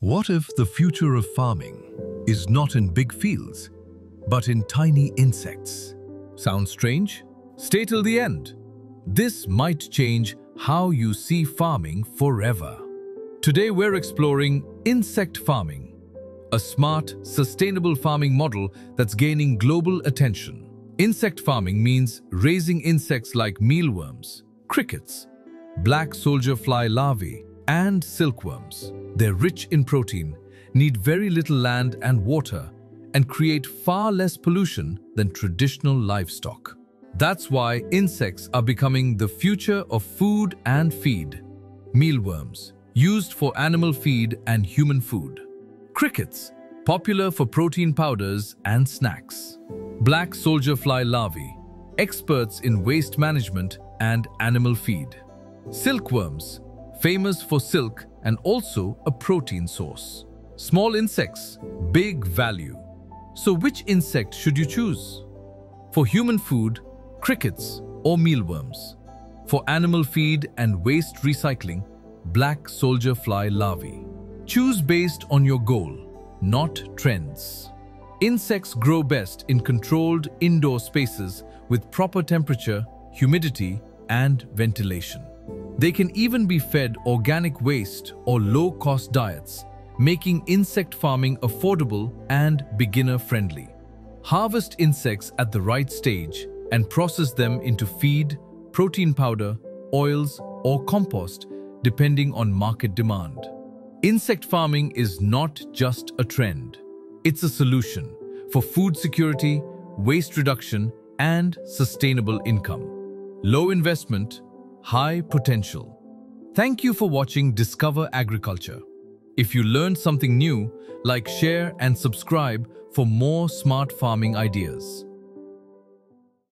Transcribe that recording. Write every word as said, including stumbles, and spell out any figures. What if the future of farming is not in big fields, but in tiny insects? Sounds strange? Stay till the end. This might change how you see farming forever. Today we're exploring insect farming, a smart, sustainable farming model that's gaining global attention. Insect farming means raising insects like mealworms, crickets, black soldier fly larvae, and silkworms. They're rich in protein, need very little land and water, and create far less pollution than traditional livestock. That's why insects are becoming the future of food and feed. Mealworms, used for animal feed and human food. Crickets, popular for protein powders and snacks. Black soldier fly larvae, experts in waste management and animal feed. Silkworms, famous for silk and also a protein source. Small insects, big value. So which insect should you choose? For human food, crickets or mealworms. For animal feed and waste recycling, black soldier fly larvae. Choose based on your goal, not trends. Insects grow best in controlled indoor spaces with proper temperature, humidity, and ventilation. They can even be fed organic waste or low-cost diets, making insect farming affordable and beginner-friendly. Harvest insects at the right stage and process them into feed, protein powder, oils, or compost, depending on market demand. Insect farming is not just a trend. It's a solution for food security, waste reduction, and sustainable income. Low investment, high potential. Thank you for watching Discover Agriculture. If you learned something new, like, share, and subscribe for more smart farming ideas.